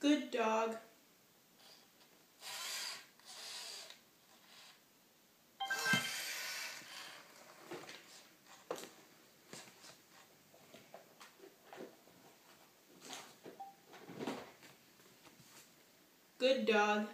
Good dog. Good dog.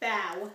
Bow.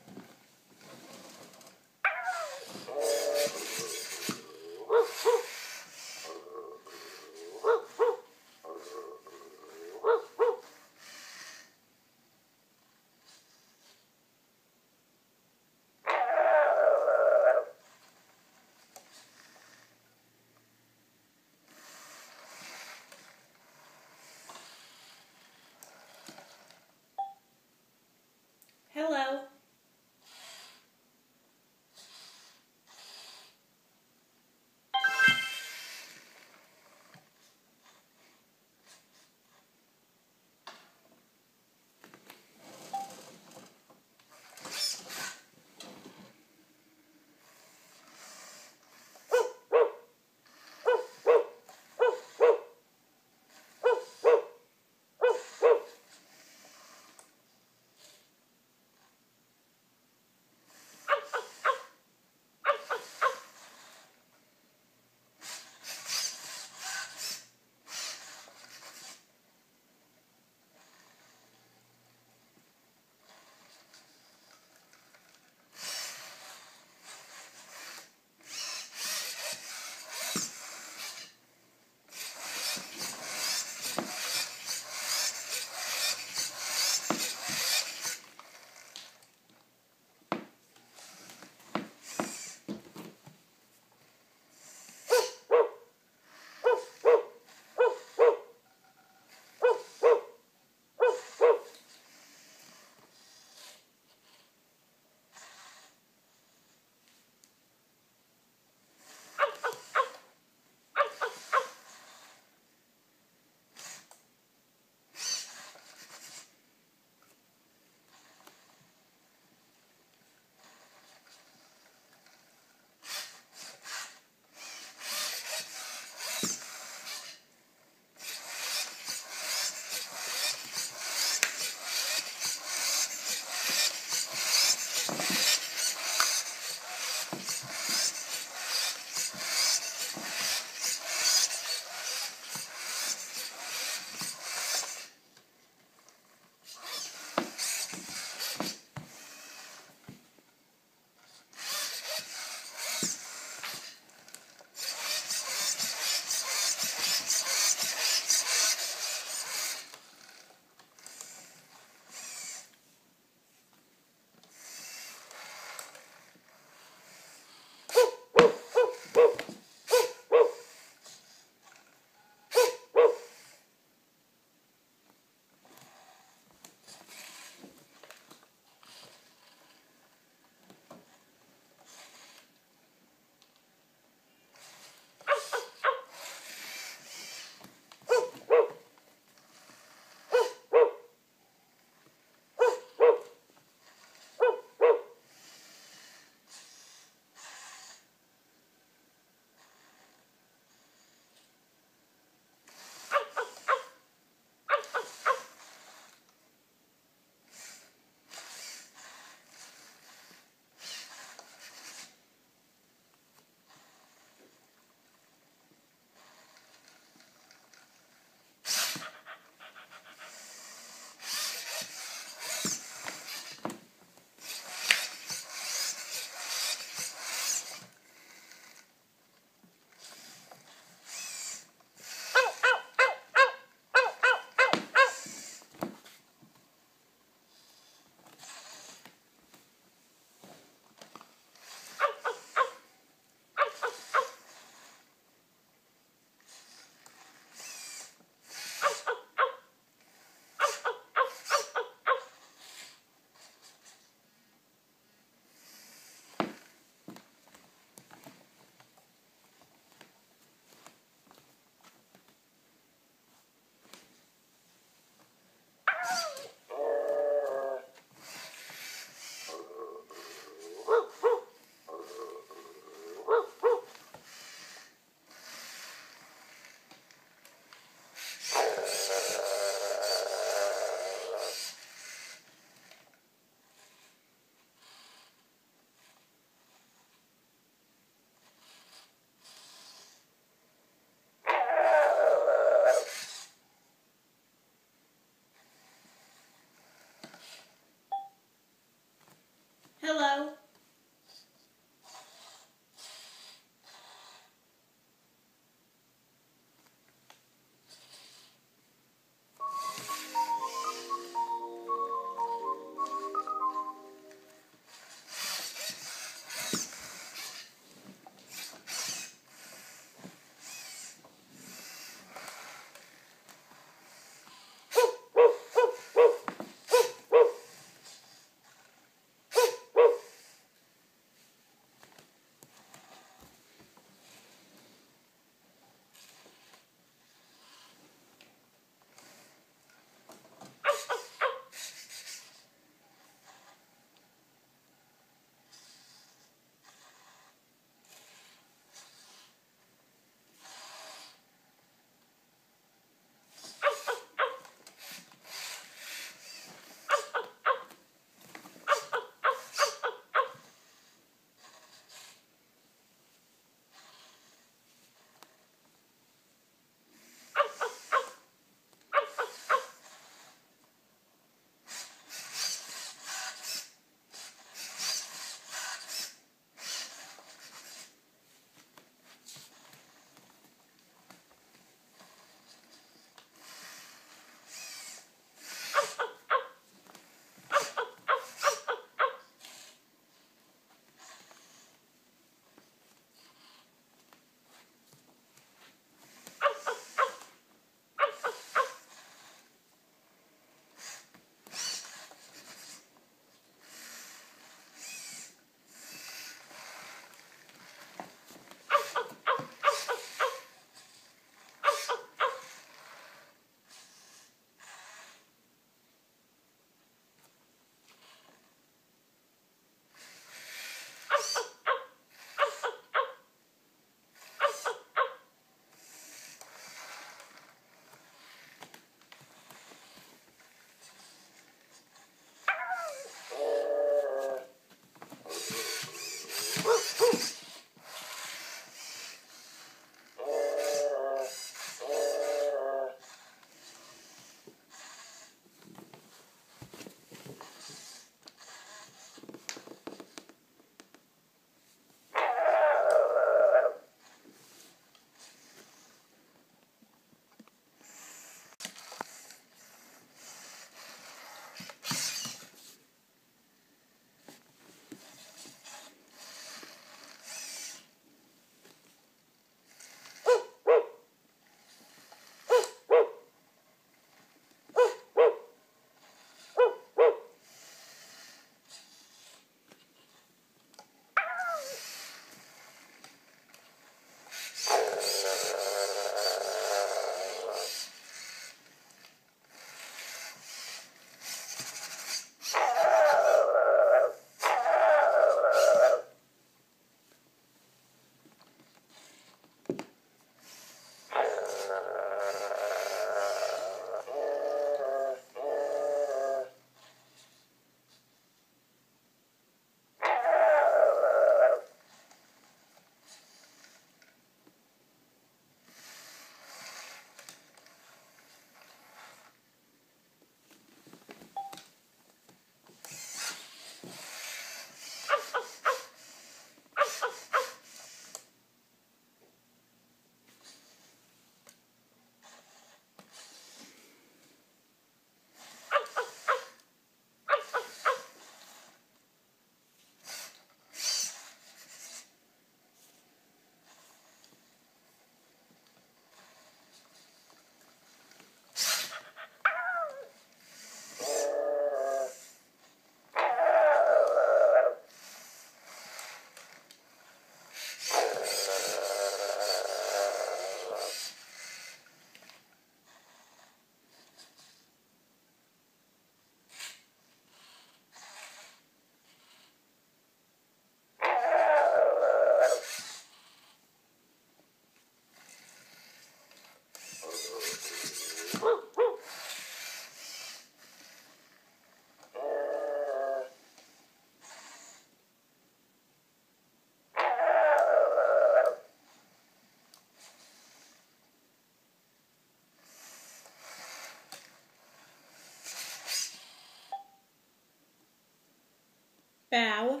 Bow.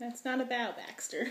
That's not a bow, Baxter.